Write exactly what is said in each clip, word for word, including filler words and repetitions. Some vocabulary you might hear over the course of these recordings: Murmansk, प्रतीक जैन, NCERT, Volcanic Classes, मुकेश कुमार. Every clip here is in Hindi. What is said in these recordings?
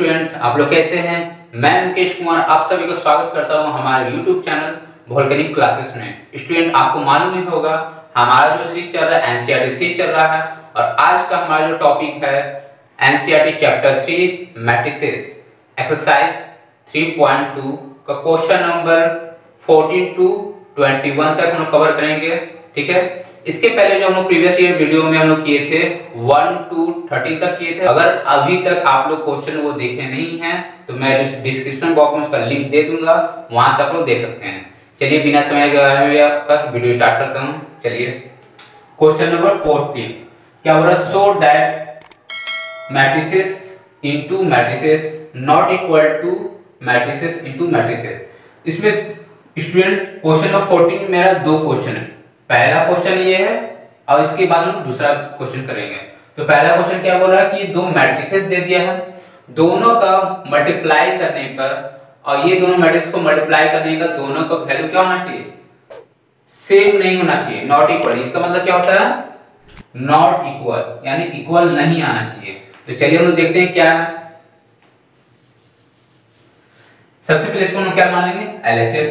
स्टूडेंट, आप लोग कैसे हैं? मैं मुकेश कुमार आप सभी को स्वागत करता हूं हमारे यूट्यूब चैनल वोल्केनिक क्लासेस में। स्टूडेंट, आपको मालूम ही होगा हमारा जो सीरीज चल रहा है एनसीईआरटी सीरीज चल रहा है और आज का हमारा जो टॉपिक है NCERT chapter three matrices exercise three point two का question number fourteen to twenty one तक हम लोग कवर करेंगे। ठीक है, इसके पहले जो हम लोग प्रीवियस ईयर वीडियो में हम लोग किए थे वन टू थर्टी तक किए थे। अगर अभी तक आप लोग क्वेश्चन वो देखे नहीं हैं तो मैं डिस्क्रिप्शन बॉक्स में उसका लिंक दे दूंगा, वहां से आप लोग देख सकते हैं। चलिए बिना समय गवाए आपका वीडियो स्टार्ट करता हूं। चलिए क्वेश्चन नंबर फोर्टीन क्या हो रहा है? So that matrices into matrices not equal to matrices into matrices. इसमें स्टूडेंट क्वेश्चन नंबर फोर्टीन मेरा दो क्वेश्चन है, पहला क्वेश्चन ये है और इसके बाद हम दूसरा क्वेश्चन करेंगे। तो पहला क्वेश्चन क्या बोल रहा है कि दो मैट्रिसेस दे दिया है, दोनों का मल्टीप्लाई करने पर और ये दोनों मैट्रिक्स को मल्टीप्लाई करने का दोनों का वैल्यू क्या होना चाहिए? सेम नहीं होना चाहिए, नॉट इक्वल। इसका मतलब क्या होता है? नॉट इक्वल यानी इक्वल नहीं आना चाहिए। तो चलिए हम लोग देखते हैं क्या है। सबसे पहले इसको हम क्या मान लेंगे? LHS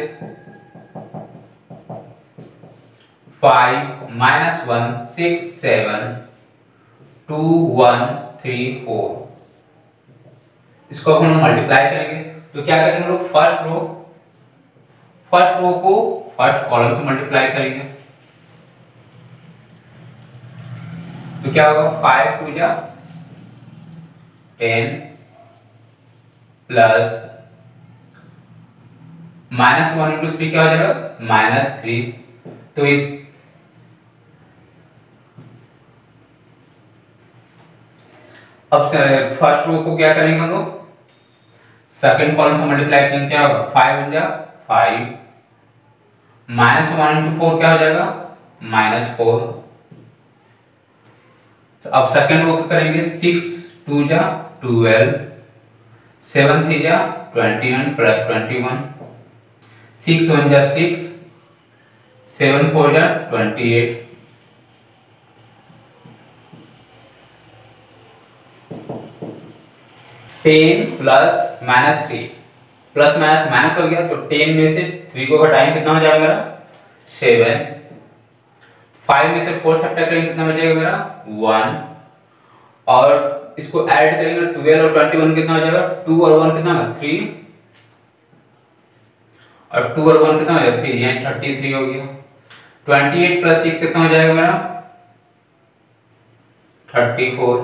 five minus one six seven two one three four. इसको हम लोग मल्टीप्लाई करेंगे तो क्या करेंगे हम लोग? फर्स्ट रो फर्स्ट रो को फर्स्ट कॉलम से मल्टीप्लाई करेंगे तो क्या होगा? फाइव टू जा ten plus minus one into three क्या हो जाएगा? Minus three. तो इस अब फर्स्ट रो को क्या करेंगे हम लोग? सेकेंड कॉलम से मल्टीप्लाई करेंगे, क्या होगा? फाइव हो जाएगा five minus one into four क्या हो जाएगा? Minus four. अब सेकेंड रो को करेंगे सिक्स टू जा ट्वेल्व सेवन थ्री जा twenty one plus twenty one six one जा सिक्स सेवन फोर जा twenty eight. Ten plus minus three plus minus minus हो गया तो टेन में से थ्री को घटाएंगे कितना हो जाएगा मेरा? सेवन। फाइव में से फोर सब्ट्रैक्ट करेंगे कितना हो जाएगा मेरा? वन। और इसको ऐड करेंगे ट्वेल्व और ट्वेंटी वन कितना हो जाएगा? टू और वन कितना होगा? थ्री। और टू और वन कितना हो जाएगा? थ्री यानी थर्टी थ्री हो गया। ट्वेंटी एट प्लस सिक्स कितना हो जाएगा मेरा? Thirty four.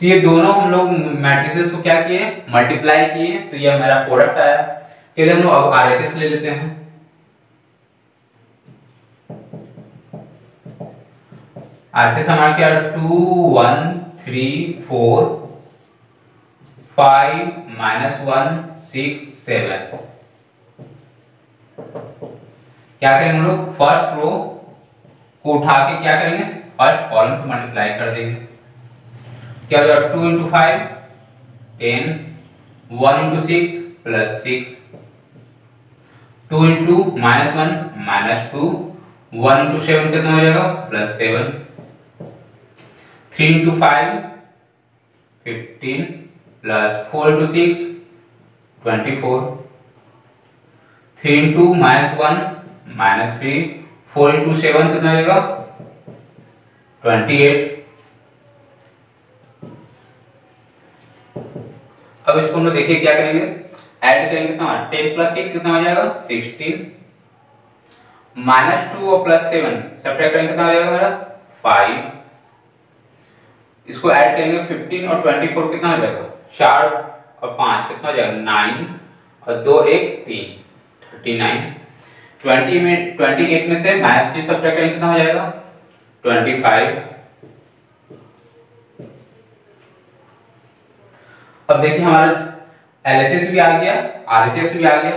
तो ये दोनों हम लोग मैट्रिसेस को क्या किए? मल्टीप्लाई किए तो ये हमारा प्रोडक्ट आया। चलिए हम लोग अब आरएचएस ले लेते हैं। आरएचएस हमारा क्या? Two one three four five minus one six seven. क्या करेंगे हम लोग? फर्स्ट रो को उठा के क्या करेंगे? फर्स्ट कॉलम से मल्टीप्लाई कर देंगे, क्या हो जाएगा? Two into five ten one into six plus six two into minus one minus two one into seven कितना हो जाएगा? Plus seven three into five fifteen plus four into six twenty four three into minus one minus three four into seven कितना हो जाएगा? Twenty eight. अब इसको हम देखिए क्या करेंगे? ऐड करेंगे कितना? टेन प्लस सिक्स कितना हो जाएगा? सिक्सटीन माइनस टू और प्लस सेवन सब्ट्रैक्ट करेंगे कितना हो जाएगा मेरा? फाइव। इसको ऐड करेंगे फिफ्टीन और ट्वेंटी फोर कितना हो जाएगा? चार और पाँच कितना हो जाएगा? नाइन और दो एक तीन थर्टी नाइन। ट्वेंटी में ट्वेंटी एट में से माइनस थ्री सब्ट्रैक्ट करेंगे कितना हो जाएगा? Twenty five. अब देखिए हमारा एलएचएस भी आ गया, आरएचएस भी आ गया।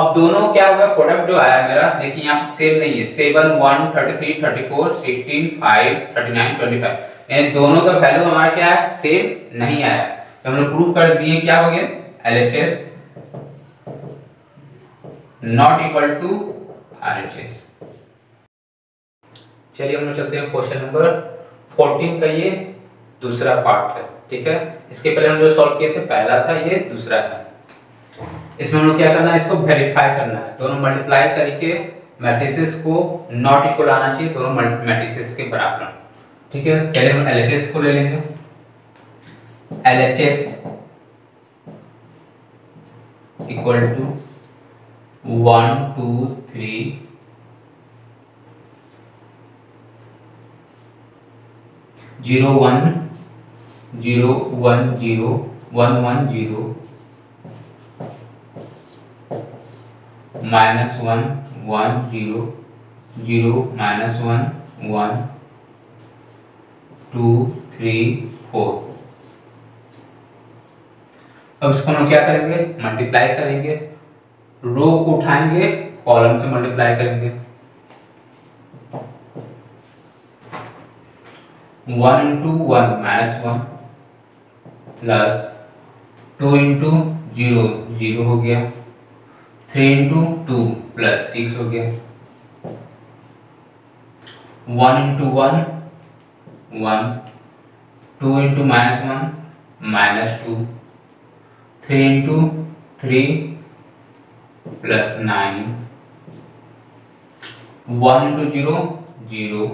अब दोनों क्या होगा? प्रोडक्ट जो आया मेरा देखिए यहाँ सेम नहीं है। Seven one thirty three thirty four sixteen five thirty nine twenty five यानी दोनों का वैल्यू हमारा क्या है? सेम नहीं आया। तो हम लोग प्रूव कर दिए क्या हो गया? LHS not equal to RHS. चलिए हम लोग चलते हैं क्वेश्चन नंबर फोर्टीन का ये दूसरा पार्ट है, ठीक है। इसके पहले हम जो सॉल्व किए थे पहला था, ये दूसरा था। इसमें हम क्या करना है, इसको वेरीफाई करना है। दोनों मल्टीप्लाई करके मैट्रिसेस को नॉट इक्वल आना चाहिए, दोनों मैट्रिसेस के बराबर, ठीक है। पहले हम एलएचएस को ले लेंगे, LHS equal to one two three zero one zero one zero one one zero minus one one zero zero minus one one two three four. अब इसको हम क्या करेंगे, मल्टीप्लाई करेंगे। रो को उठाएंगे, कॉलम से मल्टीप्लाई करेंगे। One into one minus one plus two into zero zero हो गया, three into two plus six हो गया, one into one one, two into minus one minus two, three into three plus nine, one into zero zero,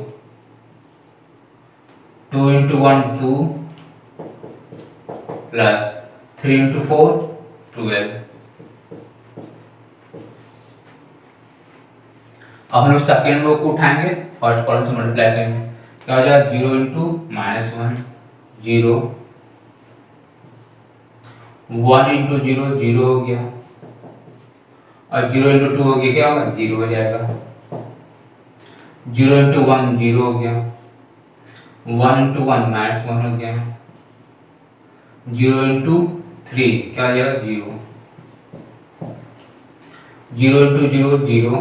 two into one two plus three into four twelve. अब हम लोग सेकेंड रो को उठाएंगे, फर्स्ट कॉलम से मल्टीप्लाई करेंगे। क्या हो जाएगा, zero into minus one zero, one into zero zero हो गया, और जीरो इंटू टू हो गया, क्या होगा, जीरो हो जाएगा, जीरो इंटू वन जीरो हो गया, one into one minus one हो गया, जीरो इंटू थ्री क्या हो जाएगा, zero, zero into zero zero,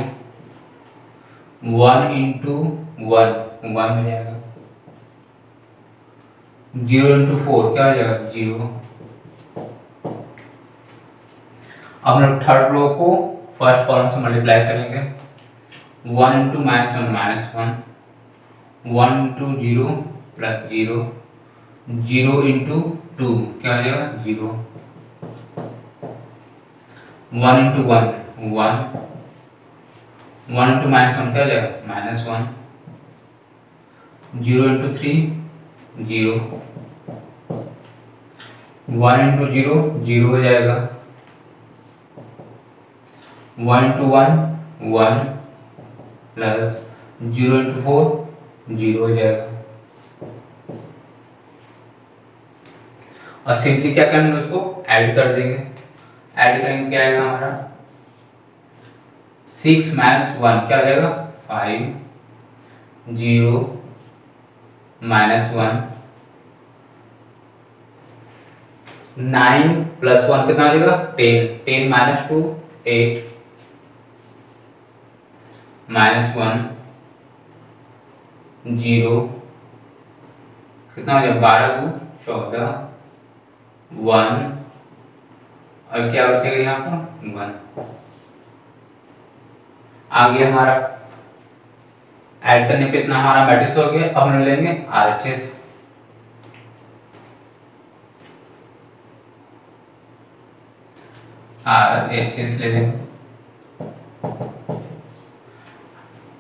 one into one one हो जाएगा, जीरो इंटू फोर क्या हो जाएगा, जीरो। अब हम लोग थर्ड रो को फर्स्ट कॉलम से मल्टीप्लाई करेंगे। One into minus one minus one, one into zero plus zero, zero into two क्या हो जाएगा, zero, one into one one, one into minus one क्या हो जाएगा, minus one, zero into three zero, one into zero zero हो जाएगा, one into one one plus zero into four zero हो जाएगा। और सिंपली क्या करेंगे, उसको ऐड कर देंगे। ऐड करेंगे क्या आएगा हमारा, सिक्स माइनस वन क्या हो जाएगा, five, zero minus one, nine plus one कितना हो जाएगा, ten, ten minus two eight, minus one zero कितना हो जाएगा, बारह को चौदह, वन, और क्या बचेगा यहाँ पर, वन आ गया हमारा। ऐड करने पे इतना हमारा मैट्रिक्स हो गया। अब हम लेंगे आरएचएस। आरएचएस ले लेंगे,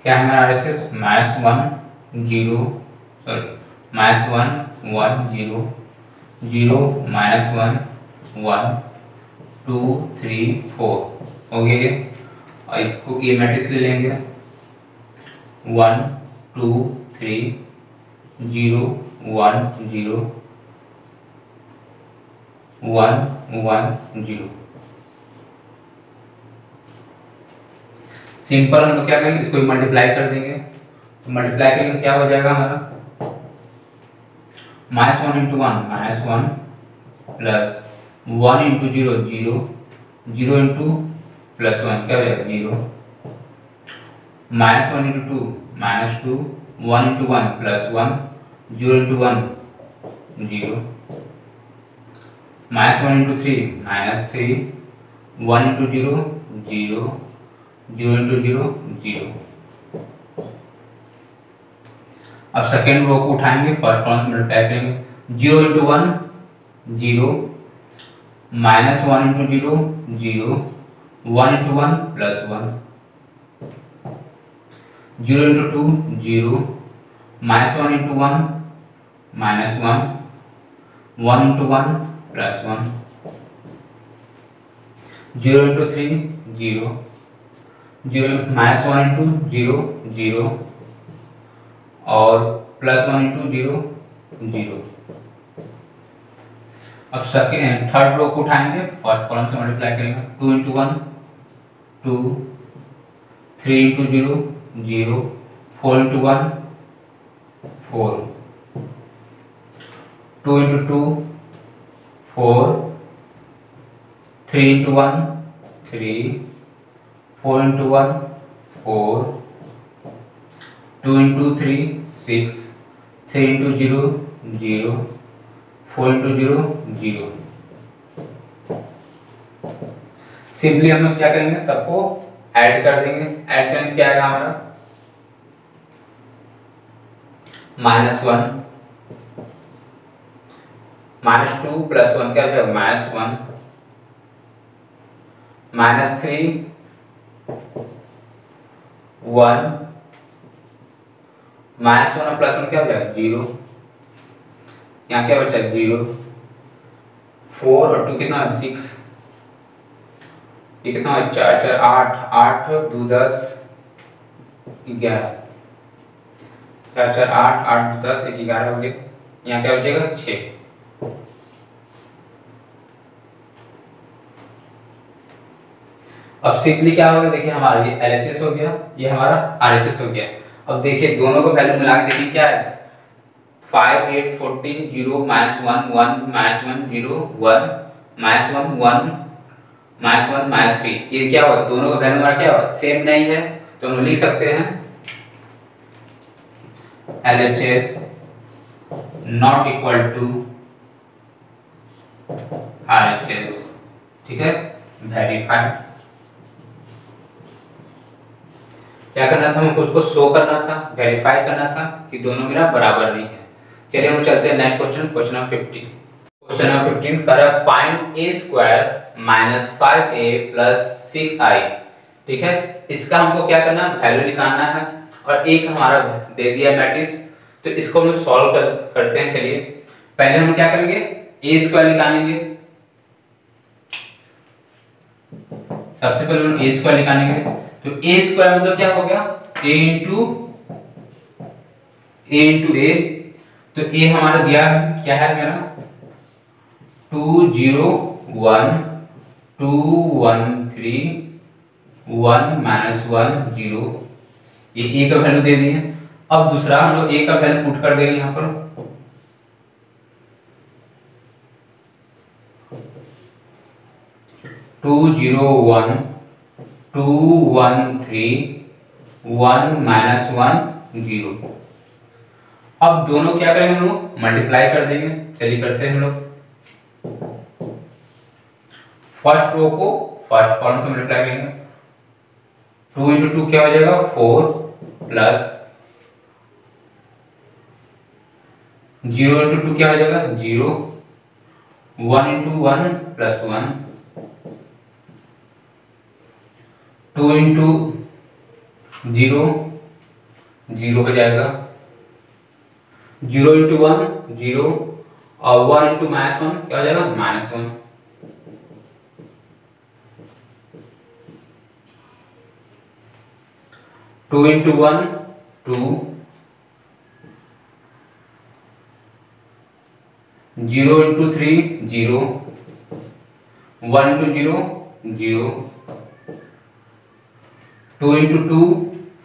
क्या हमारा RHS, minus one zero sorry minus one one zero, zero minus one one, two three four हो गया। और इसको ये मैट्रिक्स ले लेंगे, one two three zero one zero one one zero. Simple हम लोग क्या करेंगे, इसको मल्टीप्लाई कर देंगे। मल्टीप्लाई करेंगे क्या हो जाएगा हमारा, minus one into one minus one plus one into zero zero, zero into plus one क्या हो जाएगा, zero, minus one into two minus two, one into one plus one, zero into one zero, minus one into three minus three, one into zero zero, zero into zero zero. अब सेकेंड रो को उठाएंगे, फर्स्ट कॉलम में मल्टीप्लाई करेंगे। Zero into one zero, minus one into zero zero, one into one plus one, zero into two zero, minus one into one minus one, one into one plus one, zero into three zero zero, minus one into zero zero और plus one into zero zero. अब सेकेंड थर्ड रो को उठाएंगे, फर्स्ट कॉलम से मल्टीप्लाई करेंगे, two into one two, three into zero zero, four into one four, two into two four, three into one three, four into one four, two into three six, three into zero zero, four into zero zero. Simply हम लोग क्या करेंगे, सबको ऐड कर देंगे। ऐड करेंगे क्या आएगा हमारा, minus one minus two plus one क्या हो जाएगा minus one, minus three one, minus one और प्लस वन क्या हो जाएगा जीरो, यहाँ क्या बचा जीरो, फोर और टू कितना है सिक्स, ये कितना है चार चार आठ, आठ दो दस ग्यारह, चार चार आठ, आठ दो दस एक ग्यारह हो गए, यहाँ क्या बचेगा छः। अब सिंपली क्या होगा, देखिए हमारा ये एलएचएस हो गया, ये हमारा आरएचएस हो गया। अब देखिए दोनों को वैल्यू मिला के देखिए क्या है, five eight fourteen zero minus one one minus one zero one minus one one minus one minus three, ये क्या हुआ दोनों का वैल्यू हमारा क्या हुआ सेम नहीं है, तो हम लिख सकते हैं LHS not equal to RHS, ठीक है वेरीफाई। क्या करना था हमको, उसको शो करना था, वेरीफाई करना था कि दोनों मेरा बराबर नहीं है। चलिए हम चलते हैं next question, question number fifteen. Question number fifteen कह रहा है find A square minus five A plus six I, ठीक है। इसका हमको क्या करना है, वैल्यू निकालना है, और एक हमारा दे दिया मैट्रिक्स, तो इसको हम सॉल्व कर, करते हैं। चलिए पहले हम क्या करेंगे, ए स्क्वायर निकालेंगे, सबसे पहले हम ए स्क्वायर निकालेंगे, तो ए स्क्वायर मतलब क्या हो गया a into a into a, तो a हमारा दिया क्या है मेरा two zero one two one three one minus one zero, ये a का वैल्यू दे दी है। अब दूसरा हम लोग a का वैल्यू पुट कर देंगे यहाँ पर, two zero one two one three one minus one zero. अब दोनों क्या करेंगे हम लोग मल्टीप्लाई कर देंगे। चलिए करते हैं हम लोग, फर्स्ट रो को फर्स्ट कॉलम से मल्टीप्लाई करेंगे, टू इंटू टू क्या हो जाएगा four plus, zero into two क्या हो जाएगा zero, one into one plus one, two into zero zero हो जाएगा, जीरो इंटू वन जीरो, और वन इंटू माइनस वन क्या हो जाएगा minus one. Two into one two, zero into three zero, one into zero zero, two into two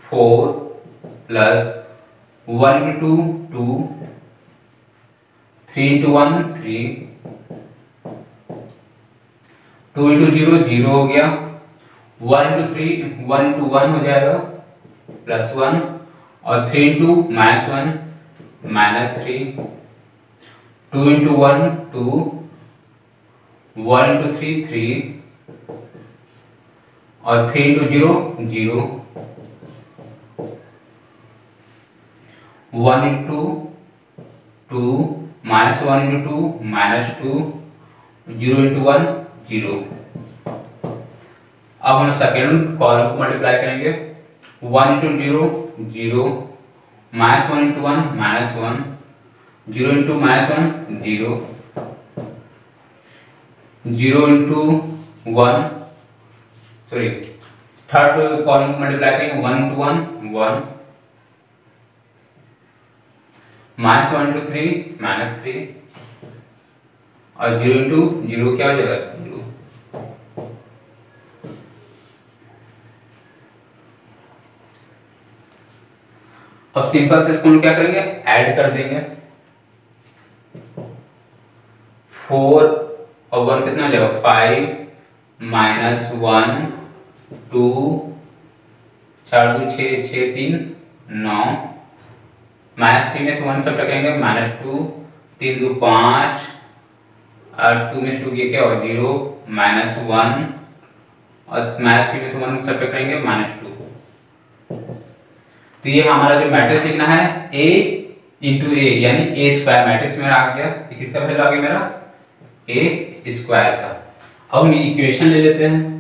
four plus, one into two to, three into one three, two into zero zero हो गया, one into three one into one हो जाएगा प्लस वन, और three into minus one minus three, two into one two, one into three three, और three into zero zero, one into two minus one into two minus two, zero into one zero. अब हम सेकेंड कॉलम को मल्टीप्लाई करेंगे, one into zero zero, minus one into one minus one, zero into minus one zero, zero into one, sorry third column को मल्टीप्लाई करेंगे, one into one one, minus one into three minus three, और जीरो इंटू जीरो क्या हो जाएगा जीरो। अब सिंपल से इसको हम क्या करेंगे ऐड कर देंगे, फोर और वन कितना हो जाएगा फाइव, माइनस वन टू, चार दो छः छः तीन नौ, माइनस थ्री में से वन सब रखेंगे माइनस टू, तीन दो पाँच और टू में से टू ये क्या होगा जीरो, माइनस वन और माइनस थ्री में से वन सब रखेंगे माइनस टू। तो ये हमारा जो मैट्रिक्स लिखना है a इंटू ए यानी ए स्क्वायर मैट्रिक्स मेरा आ गया, किसका वैल्यू आ गया मेरा a स्क्वायर का। अब हम इक्वेशन ले लेते हैं,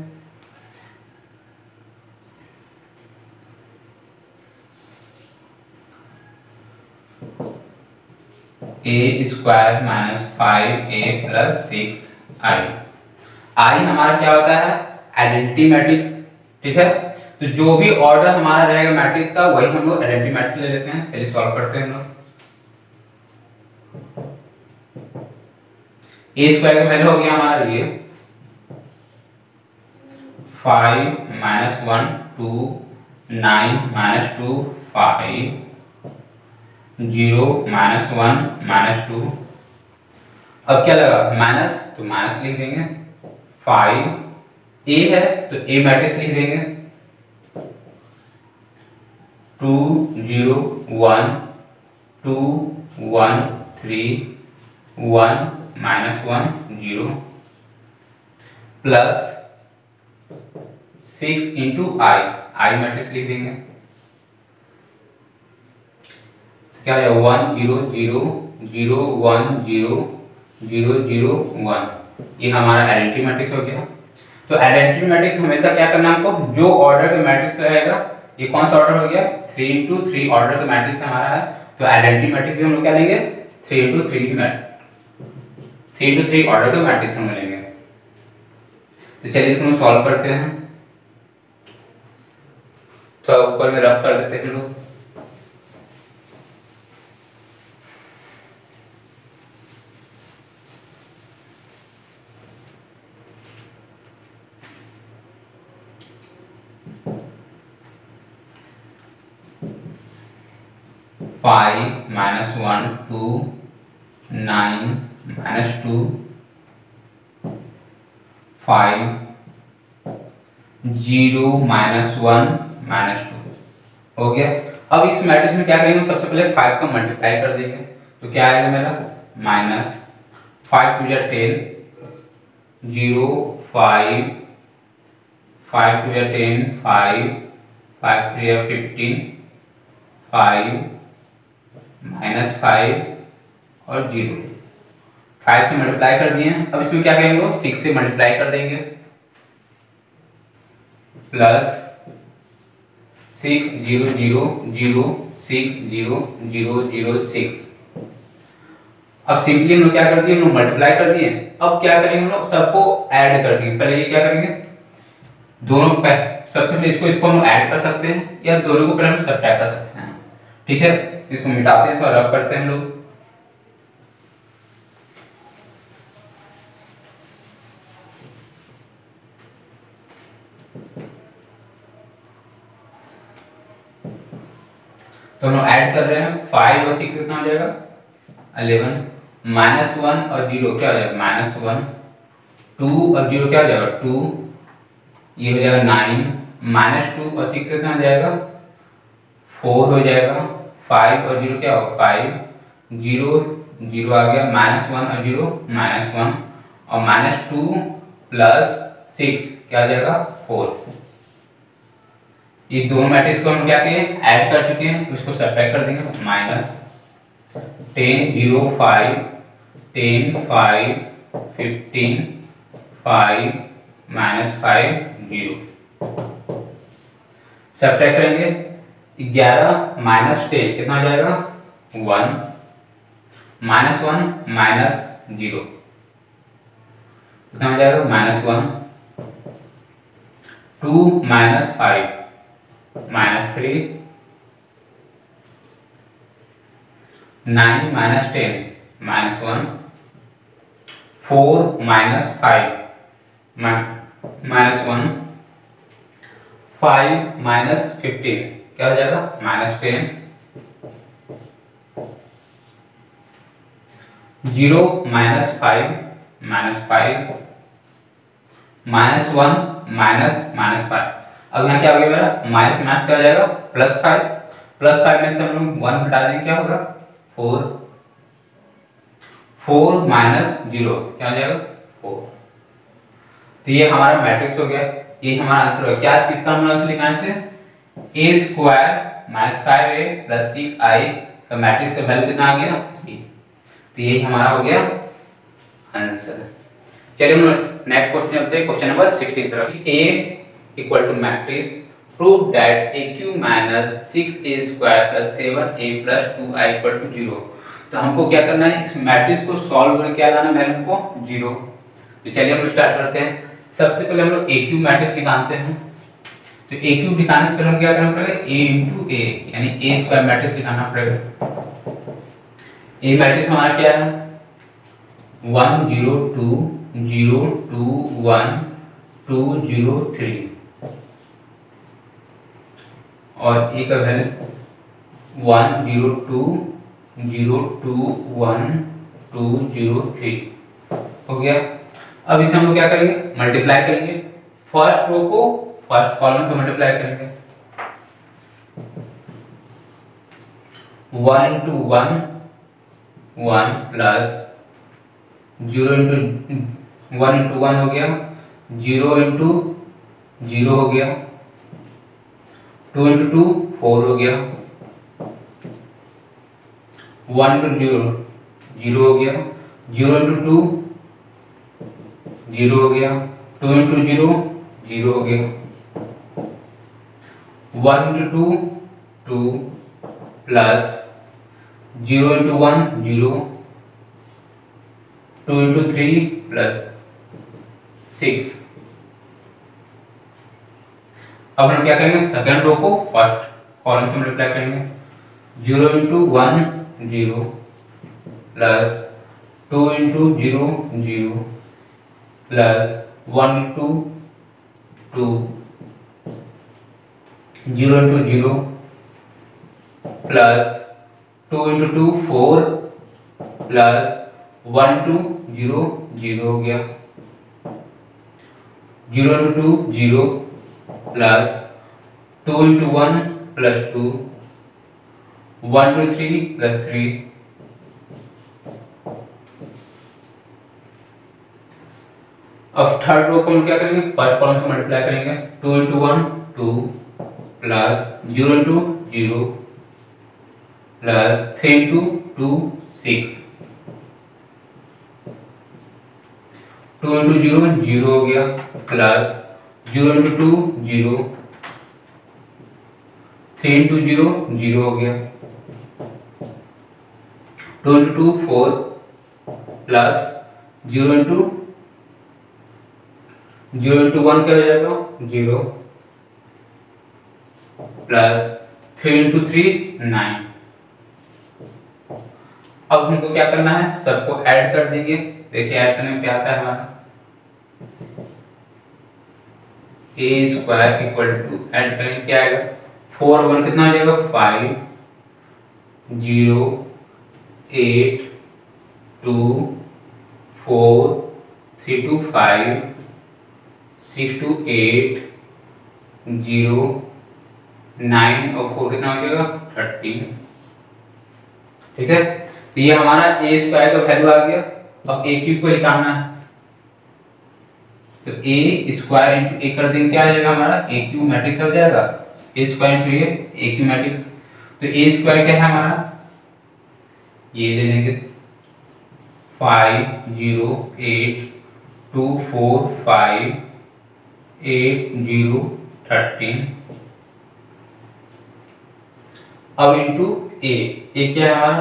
a square minus five A plus six I. I हमारा क्या होता है आइडेंटिटी मैट्रिक्स, ठीक है। तो जो भी ऑर्डर हमारा रहेगा मैट्रिक्स का वही हम लोग आइडेंटिटी मैट्रिक्स ले लेते हैं। चलिए सॉल्व करते हैं हम लोग। ए स्क्वायर का वैल्यू हो गया हमारा ये five minus one two, nine minus two five, zero minus one minus two. अब क्या लगा माइनस, तो माइनस लिख देंगे, फाइव ए है तो ए मैट्रिक्स लिख देंगे, two zero one two one three one minus one zero, plus six into I, I matrix लिख देंगे, क्या है one zero zero zero one zero zero zero one. ये हमारा आइडेंटिटी मैट्रिक्स हो गया। तो आइडेंटिटी मैट्रिक्स हमेशा क्या करना है आपको, जो ऑर्डर का मैट्रिक्स रहेगा, ये कौन सा ऑर्डर हो गया थ्री इंटू थ्री ऑर्डर का मैट्रिक्स हमारा है, तो आइडेंटिटी मैट्रिक्स भी हम लोग क्या लेंगे three into three three into three order का मैट्रिक्स हम लेंगे। तो चलिए इसको हम सॉल्व करते हैं, तो ऊपर में रफ कर देते हैं लोग। Five minus one two, nine minus two five, zero minus one minus two हो गया। अब इस मैट्रिक्स में क्या करेंगे हम सबसे पहले फाइव का मल्टीप्लाई कर देंगे, तो क्या आएगा मेरा माइनस फाइव टू या ten, zero five five two या टेन फाइव, फाइव थ्री या फिफ्टीन फाइव, माइनस फाइव और जीरो, फाइव से मल्टीप्लाई कर दिए। अब इसमें क्या करेंगे लोग सिक्स से मल्टीप्लाई कर देंगे, plus six zero zero zero six zero zero zero six. अब सिंपली हम लोग क्या कर दिए, हम लोग मल्टीप्लाई कर दिए। अब क्या करेंगे हम लोग सबको ऐड कर देंगे, पहले ये क्या करेंगे दोनों को, सबसे पहले इसको इसको हम ऐड कर सकते हैं या दोनों को पहले हम सबट्रैक्ट कर सकते हैं, ठीक है। इसको मिटाते हैं और रफ करते हैं लोग। तो हम ऐड कर रहे हैं फाइव और सिक्स कितना हो जाएगा इलेवन, माइनस वन और जीरो क्या हो जाएगा माइनस वन, टू और जीरो क्या हो जाएगा टू, ये हो जाएगा नाइन, माइनस टू और सिक्स कितना हो जाएगा फोर हो जाएगा, फाइव और जीरो क्या होगा फाइव, जीरो जीरो आ गया, माइनस वन और जीरो माइनस वन, और माइनस टू प्लस सिक्स क्या आ जाएगा फोर। ये दोनों मैट्रिक्स को हम क्या किए ऐड कर चुके हैं, तो इसको सब्ट्रैक्ट कर देंगे, minus ten zero five ten five fifteen five minus five zero. Subtract करेंगे, ग्यारह माइनस टेन कितना हो जाएगा one, minus one minus zero कितना हो जाएगा minus one, two minus five minus three, nine minus ten minus one, four minus five minus one, five minus fifteen क्या हो जाएगा minus ten, zero minus five minus five, minus one minus minus five. अब यहाँ क्या हो गया मेरा माइनस माइनस क्या हो जाएगा प्लस फाइव, प्लस फाइव में से हम लोग वन हटा देंगे क्या होगा फोर, फोर माइनस जीरो क्या हो जाएगा फोर। तो ये हमारा मैट्रिक्स हो गया, ये हमारा आंसर हो गया। क्या किसका हम आंसर निकालते हैं, A square minus five A plus six I का मैट्रिक्स का वैल्यू कितना आ गया थ्री। तो ये हमारा हो गया आंसर। चलिए हम नेक्स्ट क्वेश्चन देखते हैं, क्वेश्चन नंबर सिक्सटीन तरफ। A equal to matrix prove that a q minus six a square plus seven a plus two i equal to zero। तो हमको क्या करना है इस मैट्रिक्स को सॉल्व करके क्या लाना है वैल्यू को जीरो। तो चलिए हम स्टार्ट करते हैं। सबसे पहले हम लोग a q मैट्रिक्स निकालते हैं। तो a q निकालने से पहले हम क्या करना पड़ेगा a into a यानी a स्क्वायर मैट्रिक्स निकालना पड़ेगा। a मैट्रिक्स हमारा क्या है one zero two zero two one two zero three और ए का value one zero two zero two one two zero three हो गया। अब इसे हम लोग क्या करेंगे मल्टीप्लाई करेंगे, फर्स्ट रो को फर्स्ट कॉलम से मल्टीप्लाई करेंगे, one into one one plus zero into one into one हो गया, जीरो इंटू जीरो हो गया, टू इंटू टू फोर हो गया, वन इंटू जीरो जीरो हो गया, जीरो इंटू टू जीरो हो गया, टू इंटू जीरो जीरो हो गया, one into two two plus zero into one zero, two into three plus six. अब हम क्या करेंगे सेकंड रो को फर्स्ट कॉलम से मल्टीप्लाई करेंगे, zero into one zero plus two into zero zero plus one into two zero into zero plus two into two four plus one into zero zero हो गया, zero into two zero plus two into one plus two, one into three plus three, अब थर्ड रो को हम क्या करेंगे फर्स्ट कॉलम से मल्टीप्लाई करेंगे, two into one two plus zero into zero plus three into two six, two into zero zero हो गया plus zero into two zero, three into zero zero हो गया, two into two four plus zero into zero into one क्या हो जाएगा zero plus three into three nine. अब हमको क्या करना है सबको ऐड कर देंगे, देखिए ऐड करने में क्या आता है हमारा A square equal to add करेंगे क्या आएगा फोर वन कितना हो जाएगा five zero eight two four three two five six two eight zero nine और फोर कितना हो जाएगा थर्टीन। ठीक है, तो ये हमारा ए स्क्वायर का वैल्यू आ गया। अब ए क्यूब को निकालना है तो a स्क्वायर इंटू ए कर देंगे क्या आ जाएगा हमारा ए क्यू मैट्रिक्स हो जाएगा, a square into A A cube matrix. तो a स्क्वायर क्या है हमारा ये दे देंगे five zero eight two four five eight zero thirteen. अब इंटू ए, ए क्या है हमारा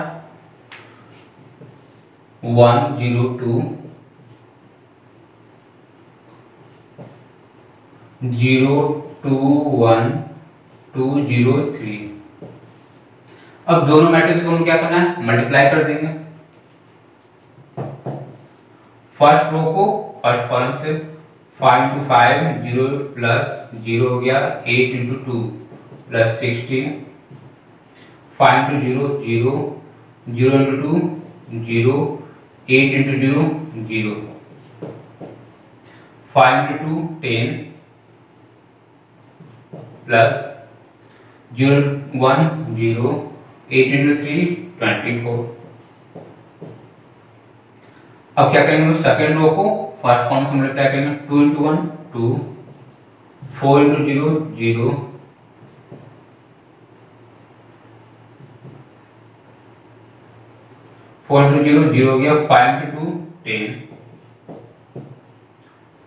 one zero two zero two one two zero three. अब दोनों मैट्रिक्स को हम क्या करना है, मल्टीप्लाई कर देंगे। फर्स्ट रो को फर्स्ट कॉलम से five into five zero plus zero हो गया, eight into two plus sixteen, five into zero zero, zero into two zero, eight into zero zero, five into two ten plus zero one zero, eight into three twenty four. अब क्या करेंगे, सेकेंड रो को फर्स्ट कॉलम से मल्टीप्लाई करेंगे, two into one two, four into zero zero, four into zero zero हो गया, five into two ten,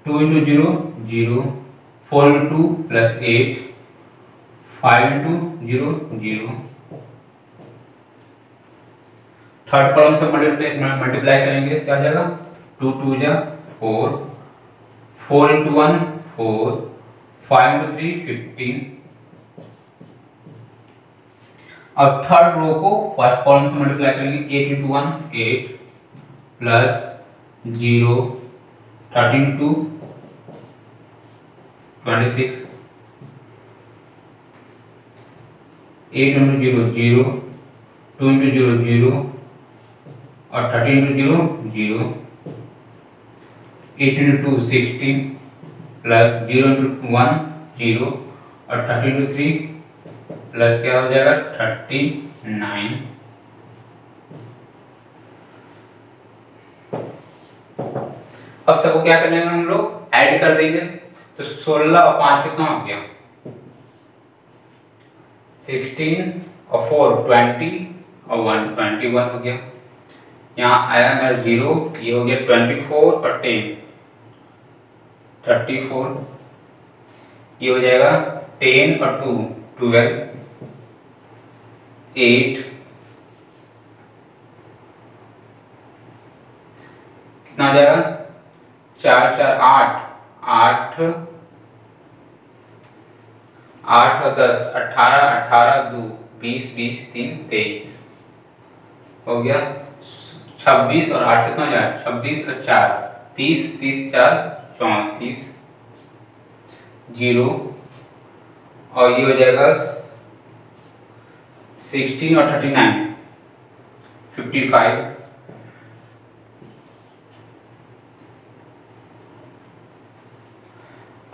two into zero zero, four into two plus eight, five into zero zero. Third column से मल्टीप्लाई करेंगे, क्या जाएगा, टू टू जा four, four into one four, five into three fifteen. अब थर्ड रो को फर्स्ट कॉलम से मल्टीप्लाई करेंगे, eight into one eight plus zero thirteen two twenty six, eight into zero zero, two into zero zero और thirteen into zero zero, eight into to sixteen plus zero into one zero और थर्टीन इंटू थ्री प्लस क्या हो जाएगा थर्टी नाइन। अब सबको क्या करेंगे हम लोग ऐड कर देंगे, तो सोलह और पांच कितना हो गया सिक्सटीन और फोर ट्वेंटी और वन ट्वेंटी वन हो गया, यहाँ आया मेरा जीरो, ये हो गया ट्वेंटी फोर और टेन थर्टी फोर, ये हो जाएगा टेन और टू ट्वेल्व, एट कितना हो जाएगा चार चार आठ, आठ आठ और दस अठारह, अठारह दो बीस, बीस तीन तेईस हो गया, छब्बीस और आठ कितना हो जाएगा छब्बीस और चार तीस, तीस चार चौंतीस जीरो, और ये हो जाएगा सिक्सटीन और थर्टी नाइन फिफ्टी फाइव,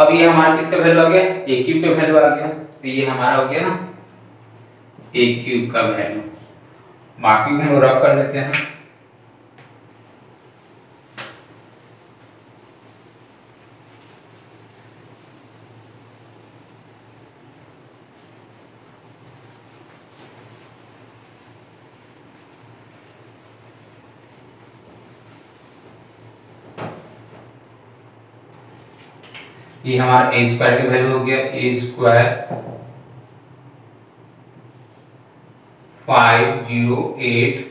अब ये हमारा किसका वैल्यू आ गया ए क्यूब का वैल्यू आ गया, तो ये हमारा हो गया ए क्यूब का वैल्यू। बाकी हम रफ कर लेते हैं, ये हमारा ए स्क्वायर की वैल्यू हो गया A square five zero eight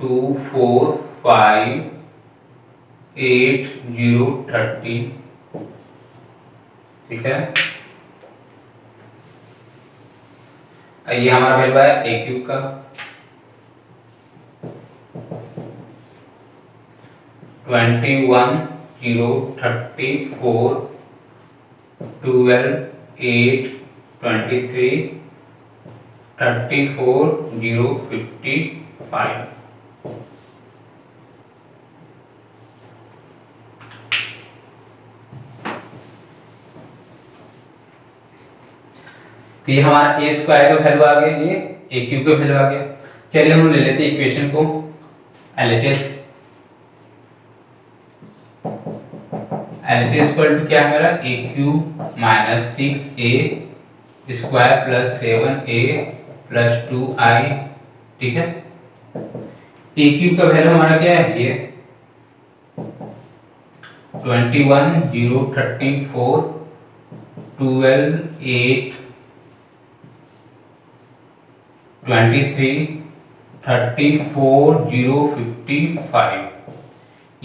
two four five eight zero thirty, ठीक है। ये हमारा वैल्यू है ए क्यूब का twenty one zero thirty four twelve eight twenty three thirty four zero fifty five. तो ये हमारा ए स्क्वायर का वैल्यू आ गया, ये ए क्यूब का वैल्यू आ गया। चलिए हम ले लेते हैं इक्वेशन को एलएचएस, एलएचएस पर क्या है मेरा A cube minus six A square plus seven A plus two I, ठीक है। ए क्यूब का वैल्यू हमारा क्या है, ये 21 0 34 12 8 23 34 0 55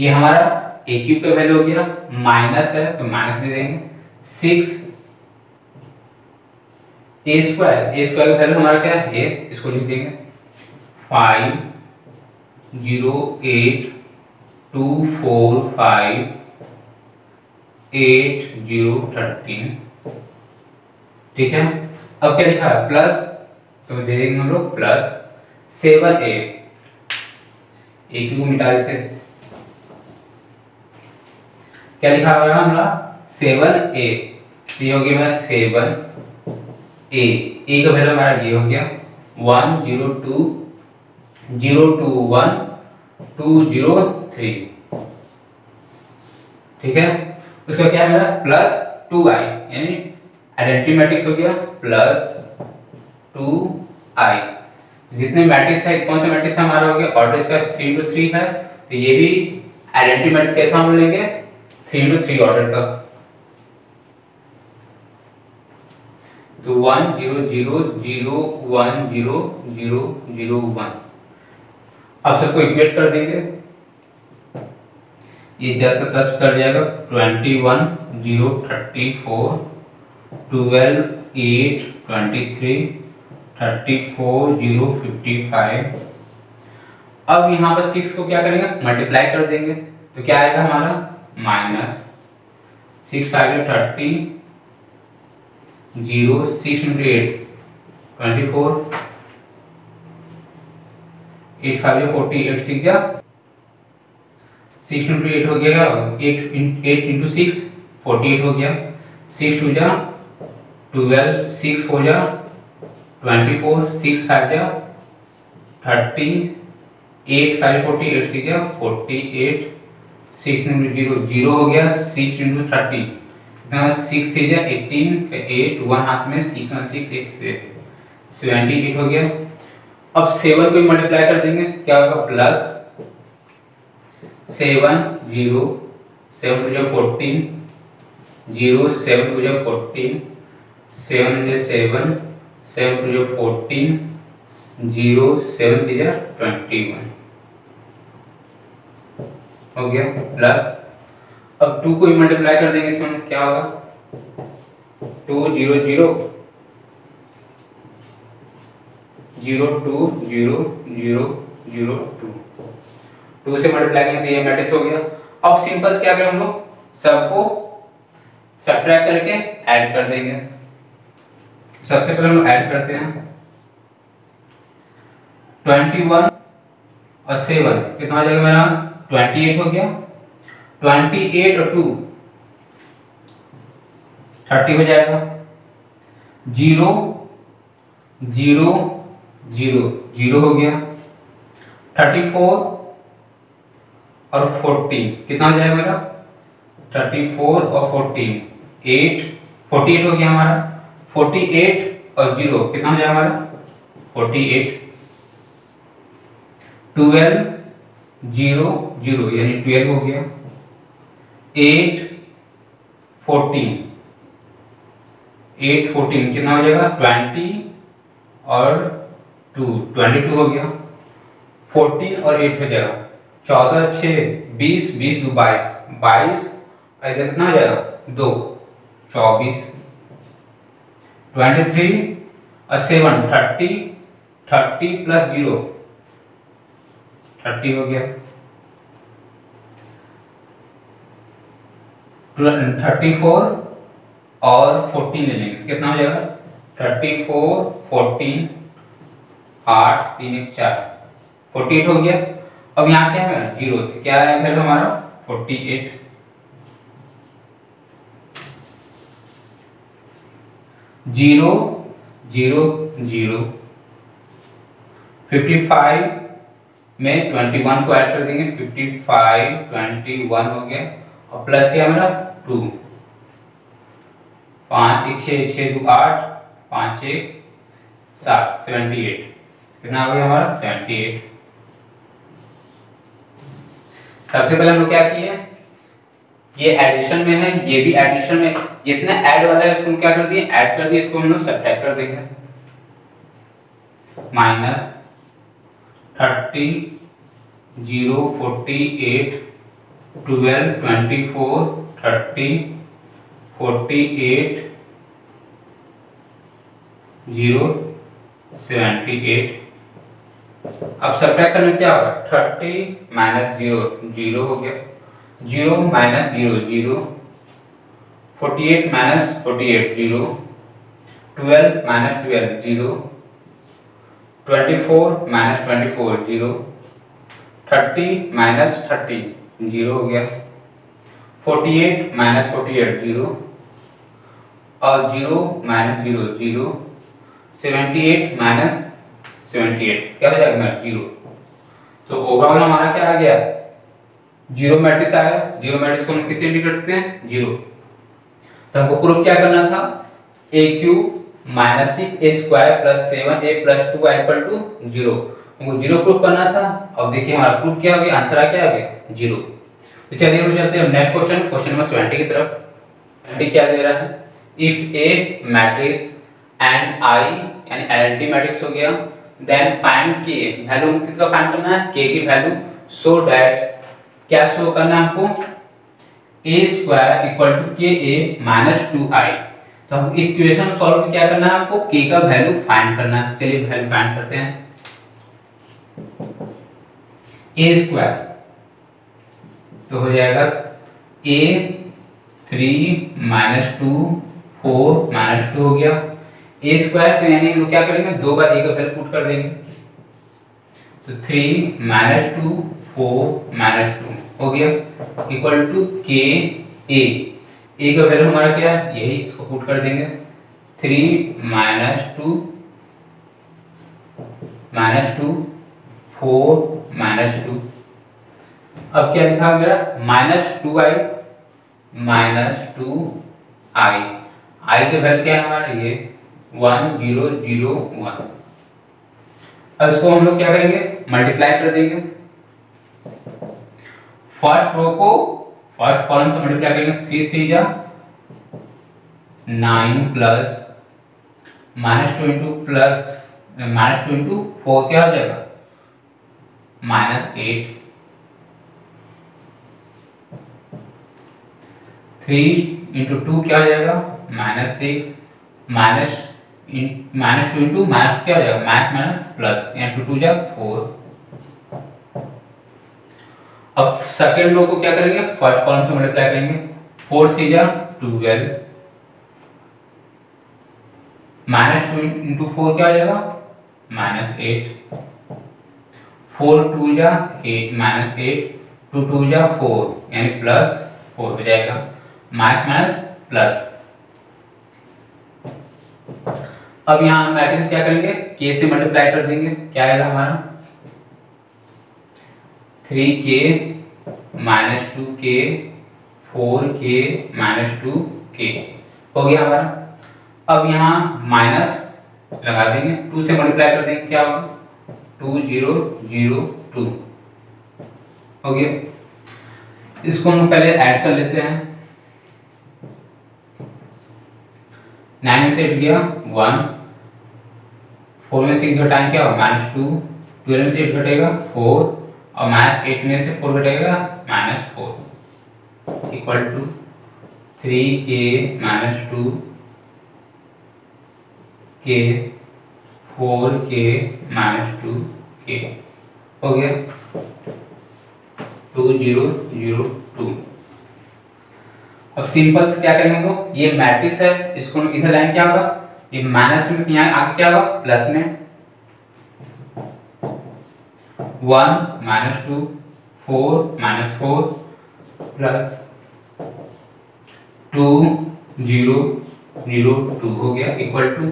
ये हमारा ए क्यूब का वैल्यू हो गया। माइनस है तो माइनस दे देंगे। Six A square A square का वैल्यू हमारा क्या है, ए इसको लिख देंगे five zero eight two four five eight zero thirteen. ठीक है, अब क्या लिखा है प्लस, तो दे देंगे हम लोग plus seven A A cube मिटा देते हैं। क्या लिखा हुआ है हमारा सेवन ए, ये हो गया मेरा सेवन ए, ए का वैल्यू हमारा ये हो गया one zero two zero two one two zero three. ठीक है, उसका क्या है मेरा प्लस टू आई, यानी आइडेंटिटी मैट्रिक्स हो गया प्लस टू आई। जितने मैट्रिक्स है कौन सा मैट्रिक्स हमारा हो गया ऑर्डर इसका थ्री इंटू थ्री है, तो ये भी आइडेंटिटी मैट्रिक्स कैसा हम लेंगे थ्री टू थ्री ऑर्डर का। तो one zero zero zero one zero zero zero one अब सबको इक्वेट कर देंगे, ये दस का दस कर जाएगा twenty one zero thirty four twelve eight twenty three thirty four zero fifty five. अब यहाँ पर सिक्स को क्या करेंगे मल्टीप्लाई कर देंगे, तो क्या आएगा हमारा minus six five thirty zero six into eight twenty four eight five forty eight six जा सिक्स इंटू एट हो गया eight eight into six forty eight हो गया सिक्स टू जा ट्वेल्व सिक्स फोर जा ट्वेंटी फोर सिक्स फाइव जा thirty eight five forty eight six जा forty eight six into zero zero हो गया six into thirty six three जा एटीन एट वन हाथ में six one six eight seventy eight हो गया। अब सेवन को मल्टीप्लाई कर देंगे, क्या होगा plus seven zero seven two जा फोर्टीन जीरो सेवन टू जा फोर्टीन सेवन टू जा सेवन सेवन टू जा फोर्टीन जीरो सेवन थ्री जा ट्वेंटी वन हो गया प्लस। अब टू को ही मल्टीप्लाई कर देंगे, इसमें क्या होगा two zero zero zero two zero zero zero two two से मल्टीप्लाई करेंगे तो ये मैट्रिक्स हो गया। अब सिंपल क्या करें हम लोग सबको सबट्रैक्ट करके ऐड कर देंगे। सबसे पहले हम लोग ऐड करते हैं ट्वेंटी वन और सेवन कितना हो जाएगा मेरा ट्वेंटी एट हो गया ट्वेंटी एट और टू थर्टी हो जाएगा जीरो जीरो जीरो जीरो हो गया थर्टी फोर और फोर्टीन कितना हो जाएगा मेरा थर्टी फोर और फोर्टीन एट फोर्टी एट हो गया हमारा फोर्टी एट और जीरो कितना हो जाएगा हमारा forty eight twelve zero zero यानी ट्वेल्व हो गया एट फोर्टीन एट फोर्टीन कितना हो जाएगा ट्वेंटी और टू ट्वेंटी टू हो गया फोर्टीन और एट हो जाएगा चौदह छः बीस बीस दो बाईस बाईस ऐसा कितना हो जाएगा दो चौबीस ट्वेंटी थ्री और seven thirty thirty plus zero thirty हो गया थर्टी फोर और फोर्टीन ले लेंगे कितना हो जाएगा थर्टी फोर फोर्टीन आठ तीन एक चार फोर्टी एट हो गया। अब यहाँ क्या है जीरो क्या है फिर हमारा forty eight. Zero zero zero fifty five में ट्वेंटी वन को ऐड कर देंगे फिफ्टी फाइव ट्वेंटी वन हो गया और प्लस क्या हमारा टू पाँच एक छः छः दो आठ पाँच एक सात सेवेंटी एट कितना हो गया हमारा सेवेंटी एट। सबसे पहले हम लोग क्या किए, ये एडिशन में है, ये भी एडिशन में, जितना ऐड वाला है इसको हम क्या कर दिए, ऐड कर दिए, इसको हम लोग सब्ट्रैक्ट कर देंगे। Minus thirty, zero, forty eight, twelve, twenty four, thirty, forty eight, zero, seventy eight. अब सब्ट्रैक्ट करने क्या होगा, थर्टी माइनस जीरो जीरो हो गया, zero minus zero zero, forty eight minus forty eight zero, twelve minus twelve zero, twenty four minus twenty four zero, thirty minus thirty zero हो गया, forty eight minus forty eight zero, और zero minus zero zero, seventy eight minus seventy eight क्या हो जाएगा, जीरो। तो ओवरऑल हमारा क्या आ गया, जीरो मैट्रिक्स आ गया। जीरो मैट्रिक्स को हम किसे इंडिकेट करते हैं, जीरो। तो हमको प्रूफ क्या करना था, A cube minus six A square plus seven A plus two I equal to zero, हमको जीरो प्रूफ करना था। अब देखिए हमारा प्रूफ क्या हो गया, आंसर आ क्या आ गया, जीरो। तो चलिए हम चलते हैं next question, question number seventy की तरफ। क्या दे रहा है, if A matrix and I यानी आइडेंटिटी मैट्रिक्स हो गया, देन फाइंड के वैल्यू, किसका फाइंड करना है, के की वैल्यू, सो डैट क्या शो करना है हमको, ए स्क्वायर इक्वल टू के ए माइनस टू आई। तो हम इस इक्वेशन सॉल्व क्या करना है, आपको के का वैल्यू फाइंड करना है। चलिए वैल्यू फाइंड करते हैं, ए स्क्वायर तो हो जाएगा A three minus two, four minus two हो गया, ए स्क्वायर तो यानी हम क्या करेंगे, दो बार ए का वैल्यू पुट कर देंगे, तो three minus two, four minus two हो गया, इक्वल टू के ए, ए का वैल्यू हमारा क्या है, यही, इसको पुट कर देंगे, three minus two minus two, four minus two. अब क्या लिखा मेरा, minus two I minus two I, I का वैल्यू क्या है हमारा, ये वन जीरो जीरो वन। अब इसको हम लोग क्या करेंगे, मल्टीप्लाई कर देंगे, फर्स्ट रो को फर्स्ट कॉलम से मल्टीप्लाई करेंगे, थ्री थ्री जा nine plus minus two into plus minus two into four क्या हो जाएगा, minus eight, three into two क्या हो जाएगा, minus six, minus minus two into minus क्या हो जाएगा, माइनस माइनस प्लस, यहाँ टू टू जा फोर। अब सेकेंड रो को क्या करेंगे, फर्स्ट कॉलम से मल्टीप्लाई करेंगे, फोर थ्री जा twelve, minus two into four क्या हो जाएगा, माइनस एट, फोर टू जा eight minus eight, two two जा फोर यानी प्लस फोर हो जाएगा, माइनस माइनस प्लस। अब यहाँ हम मैट्रिक्स क्या करेंगे, के से मल्टीप्लाई कर देंगे, क्या आएगा हमारा, थ्री के माइनस टू के, फोर के माइनस टू के हो गया हमारा। अब यहाँ माइनस लगा देंगे, टू से मल्टीप्लाई कर देंगे, क्या होगा, टू जीरो जीरो टू हो गया। इसको हम पहले ऐड कर लेते हैं, नाइन से एट गया वन, फोर में सिक्स घटाएंगे और माइनस टू, ट्वेल्व में से एट घटेगा फोर, और माइनस एट में से फोर घटेगा minus four, equal to three के माइनस टू के, फोर के माइनस टू के हो गया, टू जीरो जीरो टू। अब सिंपल से क्या करेंगे हम लोग, ये मैट्रिक्स है, इसको हम इधर लाएंगे, क्या होगा, ये माइनस में यहाँ आगे क्या होगा, प्लस में, one minus two, four minus four, plus two zero zero two हो गया, इक्वल टू,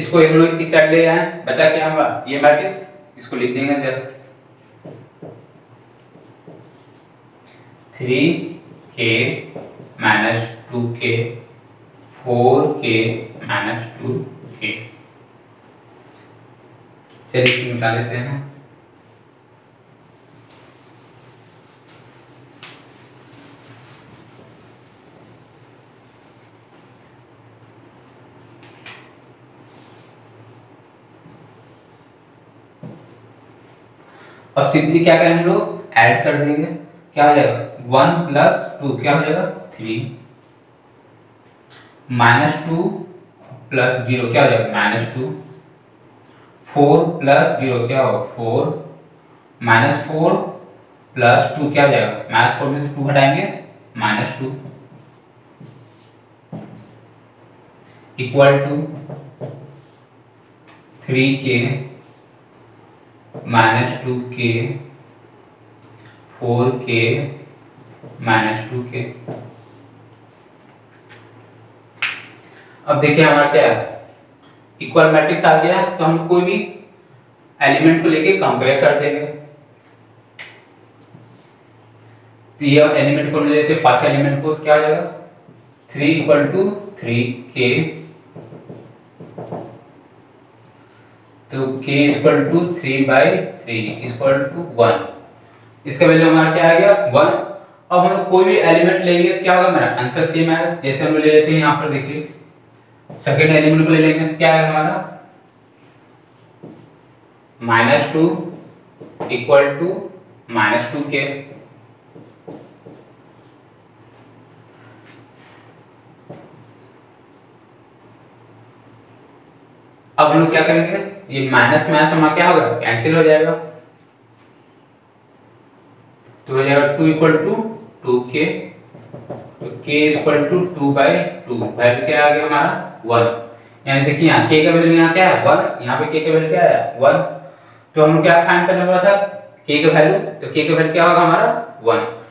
इसको हम लोग इस साइड ले आए, बचा क्या होगा, ये मैट्रिक्स, इसको लिख देंगे जैसे थ्री के माइनस टू के, फोर के माइनस टू के। चलिए मिटा लेते हैं, अब सिंपली क्या करेंगे लोग, ऐड कर देंगे, क्या हो जाएगा वन प्लस टू क्या हो जाएगा three, minus two plus zero क्या हो जाएगा minus two, four plus zero क्या होगा four, minus four plus two क्या हो जाएगा माइनस फोर में से टू हटाएंगे minus two equal to three के माइनस टू के फोर के माइनस टू के। अब देखिए हमारा क्या है, इक्वल मैट्रिक्स आ गया, तो हम कोई भी एलिमेंट को लेके कंपेयर कर देंगे। तो ये एलिमेंट को ले लेते हैं, फर्स्ट एलिमेंट को क्या हो जाएगा थ्री इक्वल टू थ्री के, तो k equal to three by three equal to one, इसका वैल्यू हमारा क्या आ गया वन। अब हम कोई भी एलिमेंट लेंगे तो क्या होगा मेरा आंसर सेम है, जैसे हम ले लेते हैं यहाँ पर देखिए सेकेंड एलिमेंट को ले लेंगे तो क्या है हमारा minus two equal to minus two के, अब हम लोग क्या करेंगे ये माइनस माइनस हमारा क्या होगा कैंसिल हो जाएगा, तो हो जाएगा टू इक्वल टू टू के, तो k equal to two by two value क्या आ गया हमारा वन, यानी देखिए यहाँ k का वैल्यू यहाँ क्या है वन, यहाँ पे k का वैल्यू क्या है वन, तो हम क्या फाइंड करने वाला था k का वैल्यू, तो k का वैल्यू क्या होगा हमारा वन।